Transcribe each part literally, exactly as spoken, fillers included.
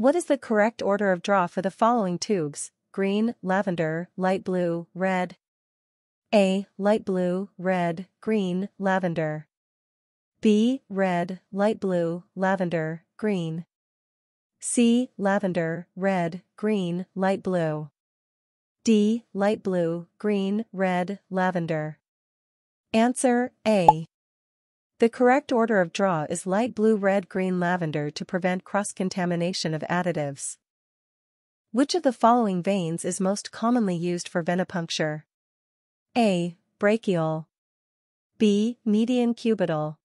What is the correct order of draw for the following tubes? Green, lavender, light blue, red. A. Light blue, red, green, lavender. B. Red, light blue, lavender, green. C. Lavender, red, green, light blue. D. Light blue, green, red, lavender. Answer A. The correct order of draw is light blue, red, green, lavender to prevent cross-contamination of additives. Which of the following veins is most commonly used for venipuncture? A. Brachial. B. Median cubital.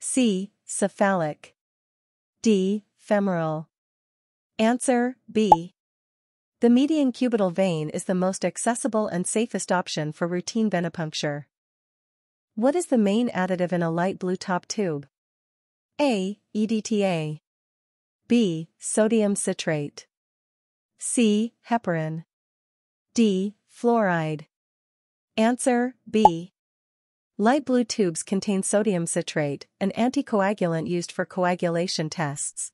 C. Cephalic. D. Femoral. Answer B. The median cubital vein is the most accessible and safest option for routine venipuncture. What is the main additive in a light blue top tube? A. E D T A. B. Sodium citrate. C. Heparin. D. Fluoride. Answer B. Light blue tubes contain sodium citrate, an anticoagulant used for coagulation tests.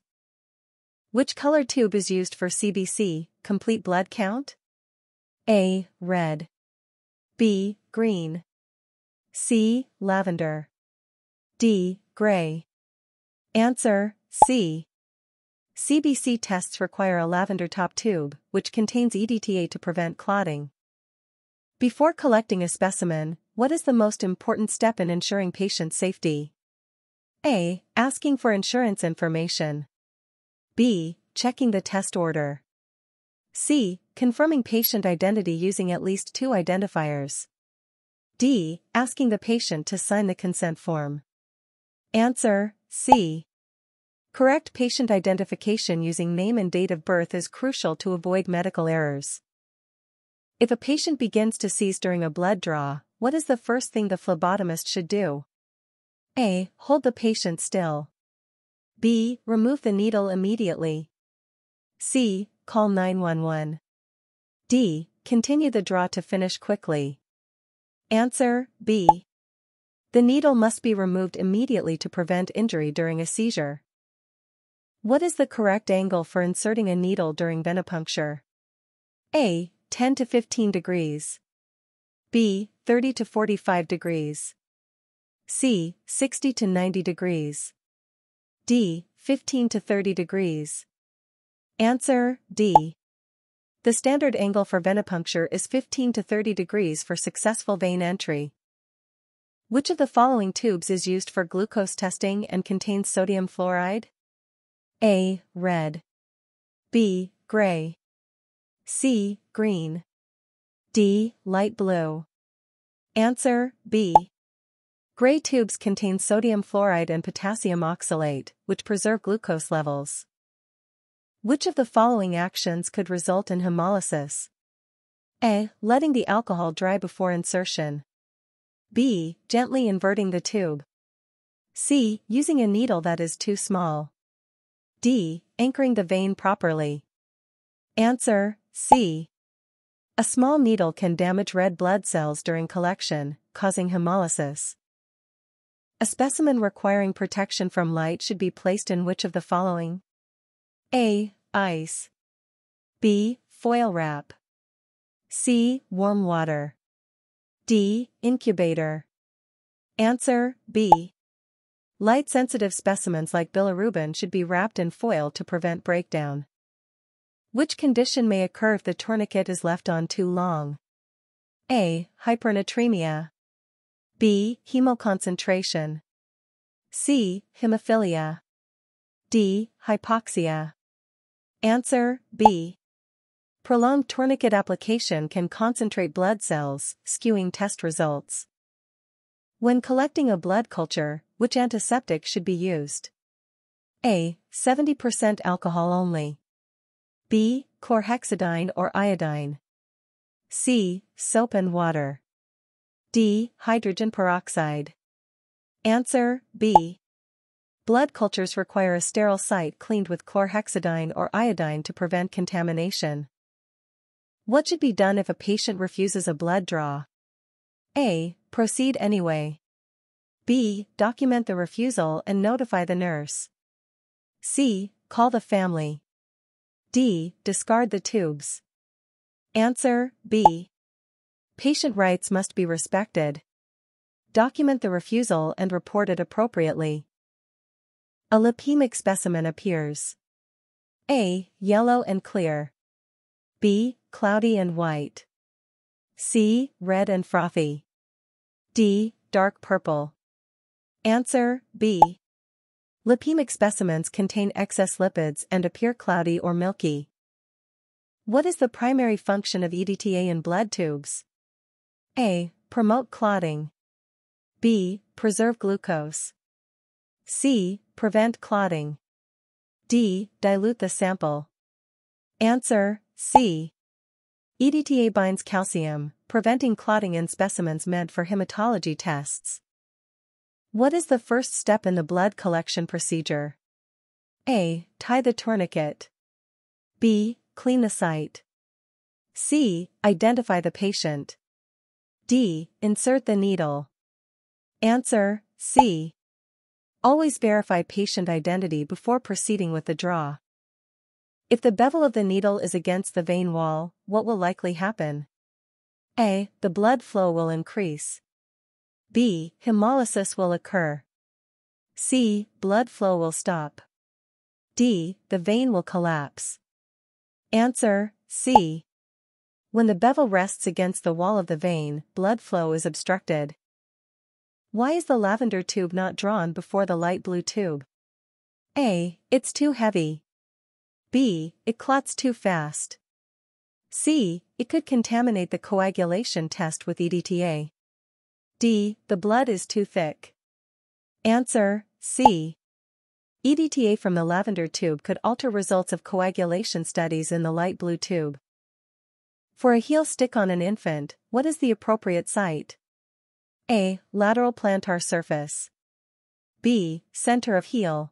Which color tube is used for C B C, complete blood count? A. Red. B. Green. C. Lavender. D. Gray. Answer C. C B C tests require a lavender top tube, which contains E D T A to prevent clotting. Before collecting a specimen, what is the most important step in ensuring patient safety? A. Asking for insurance information. B. Checking the test order. C. Confirming patient identity using at least two identifiers. D. Asking the patient to sign the consent form. Answer C. Correct patient identification using name and date of birth is crucial to avoid medical errors. If a patient begins to seize during a blood draw, what is the first thing the phlebotomist should do? A. Hold the patient still. B. Remove the needle immediately. C. Call nine one one. D. Continue the draw to finish quickly. Answer B. The needle must be removed immediately to prevent injury during a seizure. What is the correct angle for inserting a needle during venipuncture? A. ten to fifteen degrees. B. thirty to forty-five degrees. C. sixty to ninety degrees. D. fifteen to thirty degrees. Answer D. The standard angle for venipuncture is fifteen to thirty degrees for successful vein entry. Which of the following tubes is used for glucose testing and contains sodium fluoride? A. Red. B. Gray. C. Green. D. Light blue. Answer B. Gray tubes contain sodium fluoride and potassium oxalate, which preserve glucose levels. Which of the following actions could result in hemolysis? A. Letting the alcohol dry before insertion. B. Gently inverting the tube. C. Using a needle that is too small. D. Anchoring the vein properly. Answer C. A small needle can damage red blood cells during collection, causing hemolysis. A specimen requiring protection from light should be placed in which of the following? A. Ice. B. Foil wrap. C. Warm water. D. Incubator. Answer B. Light-sensitive specimens like bilirubin should be wrapped in foil to prevent breakdown. Which condition may occur if the tourniquet is left on too long? A. Hypernatremia. B. Hemoconcentration. C. Hemophilia. D. Hypoxia. Answer B. Prolonged tourniquet application can concentrate blood cells, skewing test results. When collecting a blood culture, which antiseptic should be used? A. seventy percent alcohol only. B. Chlorhexidine or iodine. C. Soap and water. D. Hydrogen peroxide. Answer B. Blood cultures require a sterile site cleaned with chlorhexidine or iodine to prevent contamination. What should be done if a patient refuses a blood draw? A. Proceed anyway. B. Document the refusal and notify the nurse. C. Call the family. D. Discard the tubes. Answer, B. Patient rights must be respected. Document the refusal and report it appropriately. A lipemic specimen appears. A. Yellow and clear. B. Cloudy and white. C. Red and frothy. D. Dark purple. Answer, B. Lipemic specimens contain excess lipids and appear cloudy or milky. What is the primary function of E D T A in blood tubes? A. Promote clotting. B. Preserve glucose. C. Prevent clotting. D. Dilute the sample. Answer, C. E D T A binds calcium, preventing clotting in specimens meant for hematology tests. What is the first step in the blood collection procedure? A. Tie the tourniquet. B. Clean the site. C. Identify the patient. D. Insert the needle. Answer, C. Always verify patient identity before proceeding with the draw. If the bevel of the needle is against the vein wall, what will likely happen? A. The blood flow will increase. B. Hemolysis will occur. C. Blood flow will stop. D. The vein will collapse. Answer, C. When the bevel rests against the wall of the vein, blood flow is obstructed. Why is the lavender tube not drawn before the light blue tube? A. It's too heavy. B. It clots too fast. C. It could contaminate the coagulation test with E D T A. D. The blood is too thick. Answer, C. E D T A from the lavender tube could alter results of coagulation studies in the light blue tube. For a heel stick on an infant, what is the appropriate site? A. Lateral plantar surface. B. Center of heel.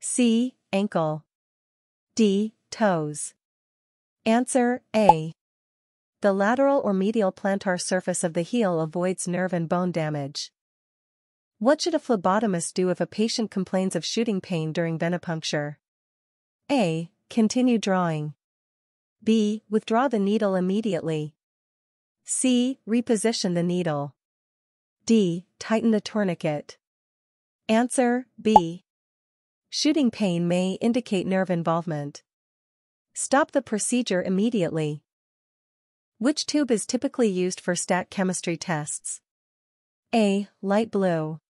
C. Ankle. D. Toes. Answer, A. The lateral or medial plantar surface of the heel avoids nerve and bone damage. What should a phlebotomist do if a patient complains of shooting pain during venipuncture? A. Continue drawing. B. Withdraw the needle immediately. C. Reposition the needle. D. Tighten the tourniquet. Answer, B. Shooting pain may indicate nerve involvement. Stop the procedure immediately. Which tube is typically used for stat chemistry tests? A. Light blue.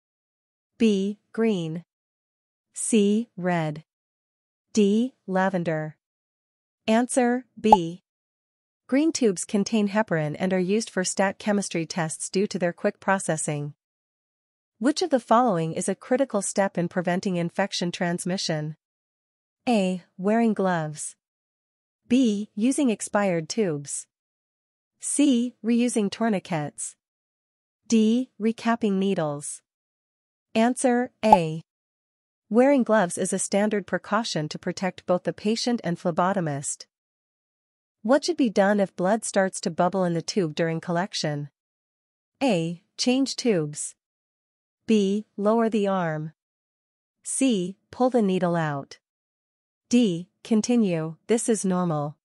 B. Green. C. Red. D. Lavender. Answer, B. Green tubes contain heparin and are used for stat chemistry tests due to their quick processing. Which of the following is a critical step in preventing infection transmission? A. Wearing gloves. B. Using expired tubes. C. Reusing tourniquets. D. Recapping needles. Answer, A. Wearing gloves is a standard precaution to protect both the patient and phlebotomist. What should be done if blood starts to bubble in the tube during collection? A. Change tubes. B. Lower the arm. C. Pull the needle out. D. Continue, this is normal.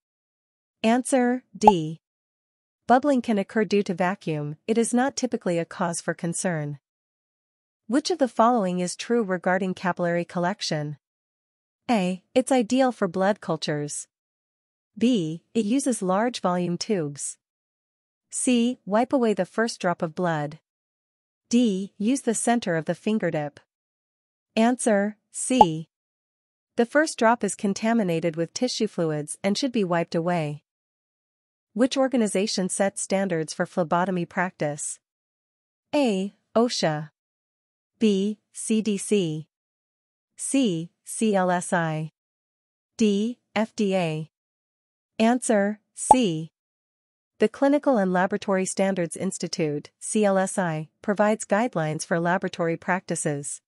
Answer, D. Bubbling can occur due to vacuum, it is not typically a cause for concern. Which of the following is true regarding capillary collection? A. It's ideal for blood cultures. B. It uses large volume tubes. C. Wipe away the first drop of blood. D. Use the center of the fingertip. Answer, C. The first drop is contaminated with tissue fluids and should be wiped away. Which organization sets standards for phlebotomy practice? A. OSHA. B. C D C. C. C L S I. D. F D A. Answer, C. The Clinical and Laboratory Standards Institute, C L S I, provides guidelines for laboratory practices.